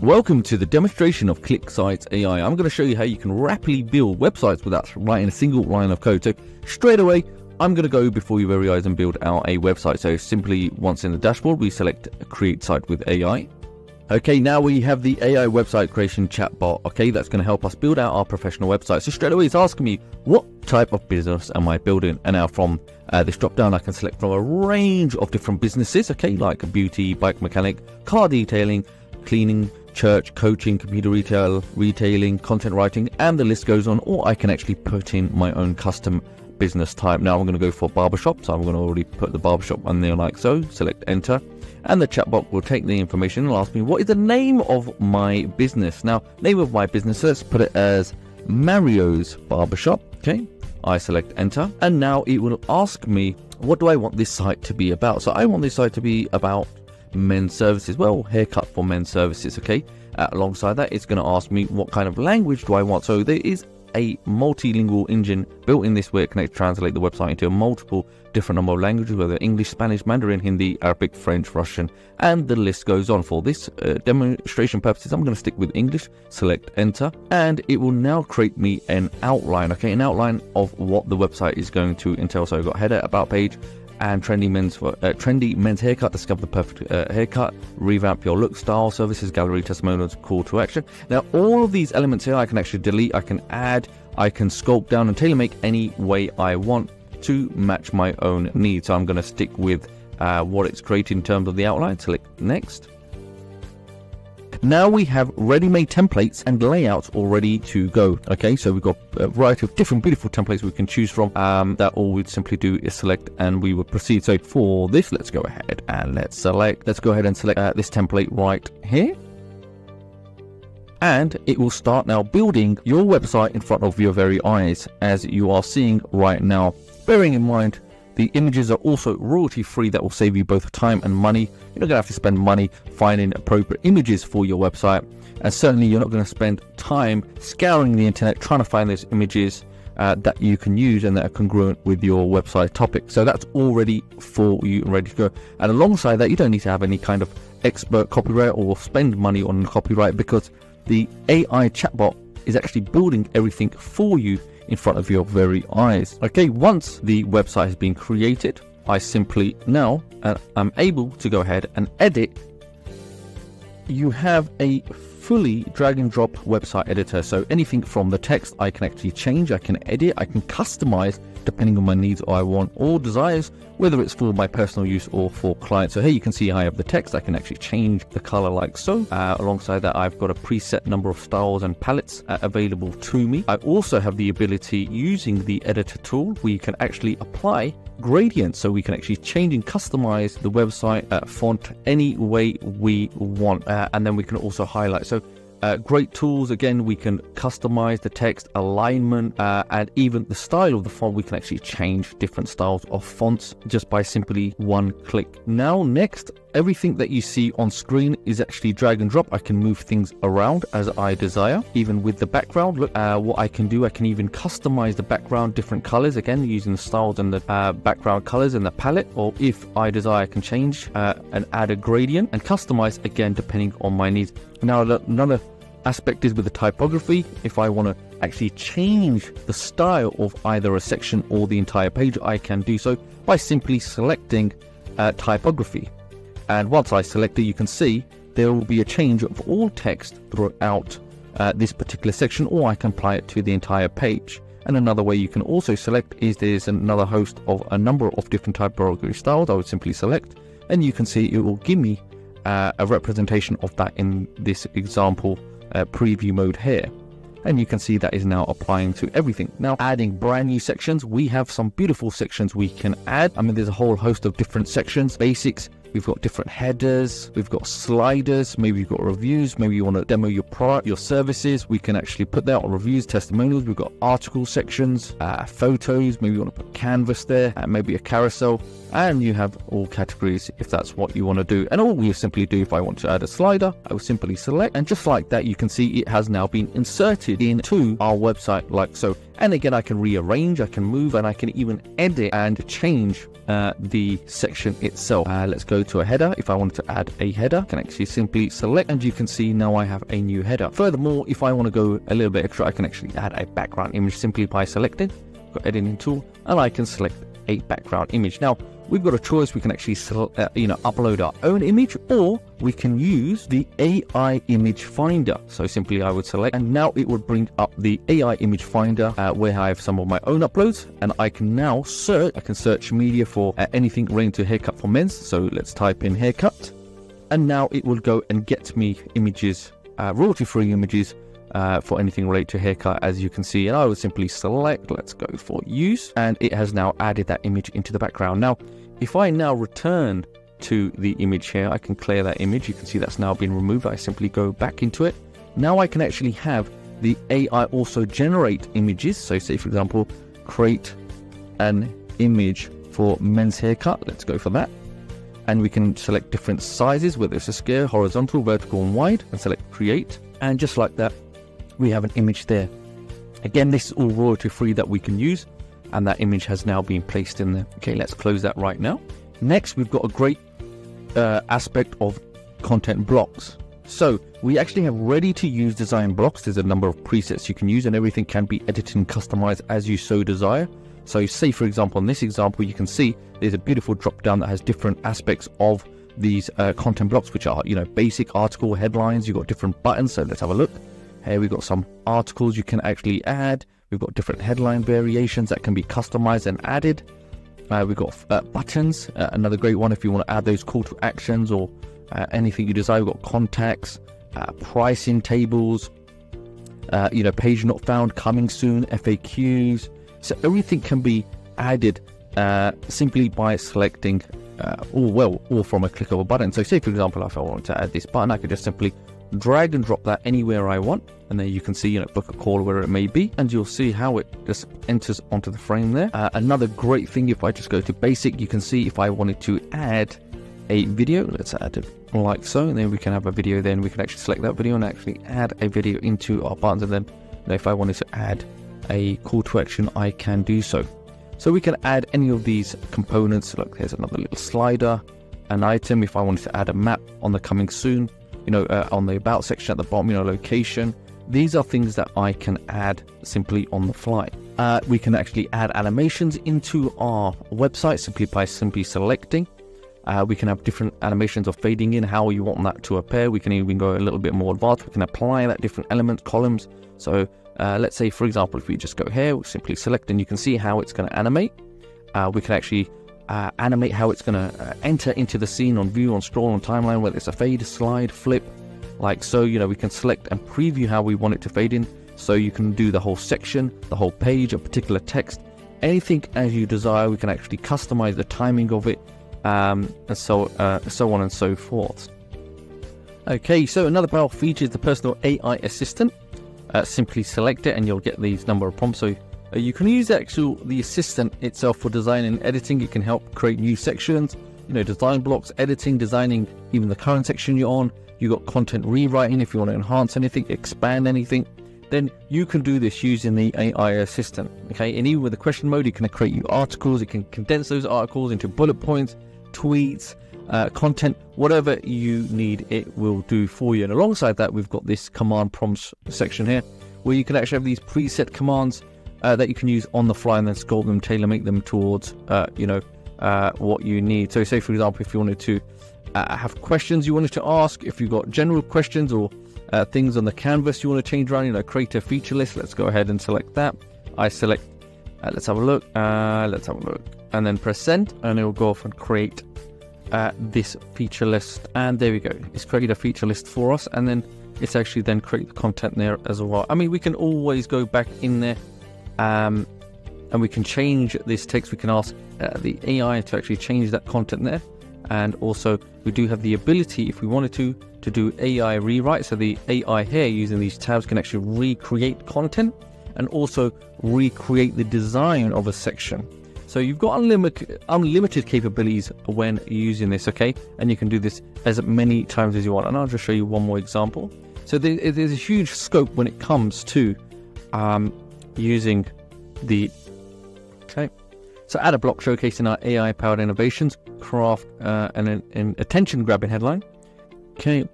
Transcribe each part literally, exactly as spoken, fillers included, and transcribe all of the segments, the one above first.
Welcome to the demonstration of ClickSites A I. I'm going to show you how you can rapidly build websites without writing a single line of code. So straight away, I'm going to go before your very eyes and build out a website. So simply once in the dashboard, we select Create Site with A I. Okay, now we have the A I website creation chatbot. Okay, that's going to help us build out our professional website. So straight away, it's asking me, what type of business am I building? And now from uh, this drop down, I can select from a range of different businesses. Okay, like beauty, bike mechanic, car detailing, cleaning, church, coaching, computer retail, retailing, content writing, and the list goes on. Or I can actually put in my own custom business type. Now I'm going to go for barbershop. So I'm going to already put the barbershop on there like so. Select enter. And the chatbot will take the information and ask me, what is the name of my business? Now, name of my business, let's put it as Mario's Barbershop. Okay, I select enter. And now it will ask me, what do I want this site to be about? So I want this site to be about men's services. Well, haircut for men's services, okay? Uh, alongside that, it's going to ask me, what kind of language do I want? So there is a multilingual engine built in this way. It can translate the website into multiple different number of languages, whether English, Spanish, Mandarin, Hindi, Arabic, French, Russian, and the list goes on. For this uh, demonstration purposes, I'm going to stick with English, select enter, and it will now create me an outline, okay, an outline of what the website is going to entail. So I've got header, about page, and trendy men's uh, trendy men's haircut. Discover the perfect uh, haircut, revamp your look, style, services, gallery, testimonials, call to action. Now all of these elements here I can actually delete, I can add, I can sculpt down and tailor make any way I want to match my own needs. So I'm going to stick with uh, what it's created in terms of the outline. Select next. Now we have ready-made templates and layouts all ready to go. Okay, so we've got a variety of different beautiful templates we can choose from. Um, that all we'd simply do is select and we would proceed. So for this, let's go ahead and let's select. Let's go ahead and select uh, this template right here. And it will start now building your website in front of your very eyes, as you are seeing right now. Bearing in mind, the images are also royalty-free. That will save you both time and money. You're not going to have to spend money finding appropriate images for your website. And certainly you're not going to spend time scouring the internet trying to find those images uh, that you can use and that are congruent with your website topic. So that's already for you and ready to go. And alongside that, you don't need to have any kind of expert copyright or spend money on copyright, because the A I chatbot is actually building everything for you in front of your very eyes. Okay, once the website has been created, I simply now uh, I'm able to go ahead and edit. You have a fully drag and drop website editor, so anything from the text I can actually change, I can edit, I can customize depending on my needs or I want or desires, whether it's for my personal use or for clients. So here you can see I have the text, I can actually change the color like so. Uh, alongside that, I've got a preset number of styles and palettes uh, available to me. I also have the ability, using the editor tool, where you can actually apply gradients, so we can actually change and customize the website uh, font any way we want, uh, and then we can also highlight. So Uh, great tools. Again, we can customize the text, alignment, uh, and even the style of the font. We can actually change different styles of fonts just by simply one click. Now, next, everything that you see on screen is actually drag and drop. I can move things around as I desire. Even with the background, look, uh, what I can do, I can even customize the background, different colors, again, using the styles and the uh, background colors and the palette. Or if I desire, I can change uh, and add a gradient and customize, again, depending on my needs. Now, another aspect is with the typography. If I want to actually change the style of either a section or the entire page, I can do so by simply selecting uh, typography. And once I select it, you can see there will be a change of all text throughout uh, this particular section, or I can apply it to the entire page. And another way you can also select is there's another host of a number of different typography styles. I would simply select, and you can see it will give me uh, a representation of that in this example Uh, preview mode here, and you can see that is now applying to everything. Now, adding brand new sections, we have some beautiful sections we can add. I mean, there's a whole host of different sections. Basics, we've got different headers, we've got sliders, maybe you've got reviews, maybe you want to demo your product, your services. We can actually put that on reviews, testimonials. We've got article sections, uh, photos, maybe you want to put canvas there, and uh, maybe a carousel, and you have all categories if that's what you want to do. And all we simply do, if I want to add a slider, I will simply select, and just like that, you can see it has now been inserted into our website like so. And again, I can rearrange, I can move, and I can even edit and change uh, the section itself. Uh, let's go to a header. If I wanted to add a header, I can actually simply select, and you can see now I have a new header. Furthermore, if I want to go a little bit extra, I can actually add a background image simply by selecting. I've got editing tool, and I can select a background image. Now, we've got a choice. We can actually uh, you know, upload our own image, or we can use the A I image finder. So simply I would select, and now it would bring up the A I image finder uh, where I have some of my own uploads, and I can now search. I can search media for uh, anything related to haircut for men. So let's type in haircut, and now it will go and get me images, uh, royalty-free images Uh, for anything related to haircut, as you can see. And I would simply select, let's go for use, and it has now added that image into the background. Now, if I now return to the image here, I can clear that image. You can see that's now been removed. I simply go back into it. Now I can actually have the A I also generate images. So say, for example, create an image for men's haircut. Let's go for that. And we can select different sizes, whether it's a scale, horizontal, vertical, and wide, and select create. And just like that, we have an image there. Again, this is all royalty free that we can use, and that image has now been placed in there. Okay, let's close that right now. Next, we've got a great uh, aspect of content blocks. So we actually have ready to use design blocks. There's a number of presets you can use, and everything can be edited and customized as you so desire. So say, for example, in this example, you can see there's a beautiful drop down that has different aspects of these uh, content blocks, which are, you know, basic article headlines. You've got different buttons. So let's have a look. Here we've got some articles you can actually add. We've got different headline variations that can be customized and added. Uh, we've got uh, buttons, uh, another great one if you want to add those call to actions or uh, anything you desire. We've got contacts, uh, pricing tables, uh, you know, page not found, coming soon, F A Qs. So everything can be added uh, simply by selecting uh, all, well, all from a click of a button. So say, for example, if I wanted to add this button, I could just simply drag and drop that anywhere I want, and then you can see, you know, book a call where it may be, and you'll see how it just enters onto the frame there. Uh, another great thing, if I just go to basic, you can see if I wanted to add a video, let's add it like so, and then we can have a video. Then we can actually select that video and actually add a video into our buttons. And then, you know, if I wanted to add a call to action, I can do so. So we can add any of these components. Look, there's another little slider, an item. If I wanted to add a map on the coming soon, you know, uh, on the about section at the bottom, you know, location. These are things that I can add simply on the fly. Uh, we can actually add animations into our website simply by simply selecting. Uh, we can have different animations of fading in, how you want that to appear. We can even go a little bit more advanced. We can apply that different element columns. So uh, let's say, for example, if we just go here, we'll simply select, and you can see how it's going to animate. Uh, we can actually Uh, animate how it's going to uh, enter into the scene on view, on scroll, on timeline, whether it's a fade, slide, flip, like so. You know, we can select and preview how we want it to fade in, so you can do the whole section, the whole page, a particular text, anything as you desire. We can actually customize the timing of it, um, and so uh, so on and so forth. Okay, so another powerful feature is the personal A I assistant. Uh, simply select it, and you'll get these number of prompts. So you can use the actual the assistant itself for design and editing. It can help create new sections, you know, design blocks, editing, designing even the current section you're on. You got content rewriting if you want to enhance anything, expand anything. Then you can do this using the A I assistant. Okay, and even with the question mode, it can create new articles. It can condense those articles into bullet points, tweets, uh, content, whatever you need, it will do for you. And alongside that, we've got this command prompts section here, where you can actually have these preset commands Uh, that you can use on the fly, and then sculpt them, tailor make them towards uh, you know uh, what you need. So say, for example, if you wanted to uh, have questions you wanted to ask, if you've got general questions or uh, things on the canvas you want to change around, you know, create a feature list. Let's go ahead and select that. I select, uh, let's have a look, uh, let's have a look, and then press send, and it will go off and create uh, this feature list. And there we go, it's created a feature list for us, and then it's actually then create the content there as well. I mean, we can always go back in there, Um, and we can change this text. We can ask uh, the A I to actually change that content there. And also, we do have the ability, if we wanted to, to do A I rewrite. So the A I here, using these tabs, can actually recreate content and also recreate the design of a section. So you've got unlimited, unlimited capabilities when using this, okay? And you can do this as many times as you want. And I'll just show you one more example. So there, there's a huge scope when it comes to Um, using the okay. So add a block showcasing our A I-powered innovations, craft uh, and an, an attention-grabbing headline. Okay,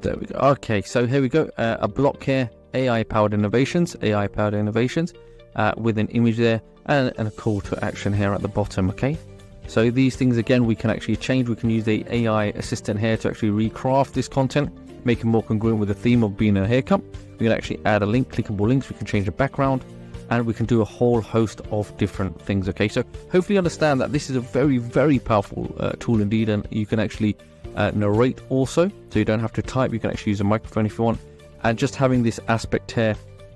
there we go. Okay, so here we go. Uh, a block here, A I-powered innovations, A I-powered innovations, uh, with an image there and, and a call to action here at the bottom. Okay, so these things again we can actually change. We can use the A I assistant here to actually recraft this content, make it more congruent with the theme of being a haircut. We can actually add a link, clickable links. We can change the background. And we can do a whole host of different things. Okay, so hopefully you understand that this is a very, very powerful uh, tool indeed, and you can actually uh, narrate also, so you don't have to type. You can actually use a microphone if you want. And just having this aspect here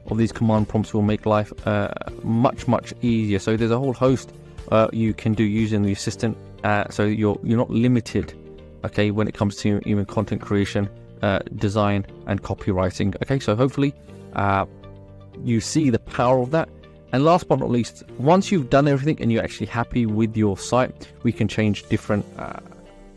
of these command prompts will make life uh, much, much easier. So there's a whole host uh, you can do using the assistant, uh, so you're you're not limited, okay, when it comes to even content creation, uh, design, and copywriting. Okay, so hopefully. Uh, You see the power of that. And last but not least, once you've done everything and you're actually happy with your site, we can change different uh,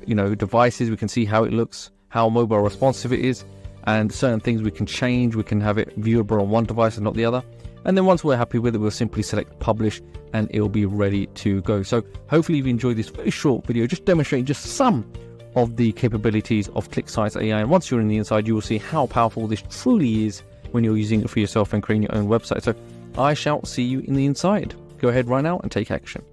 you know devices. We can see how it looks, how mobile responsive it is, and certain things we can change. We can have it viewable on one device and not the other, and then once we're happy with it, we'll simply select publish and it'll be ready to go. So hopefully you've enjoyed this very short video just demonstrating just some of the capabilities of ClickSites A I, and once you're in the inside, you will see how powerful this truly is when you're using it for yourself and creating your own website. So I shall see you in the inside. Go ahead right now and take action.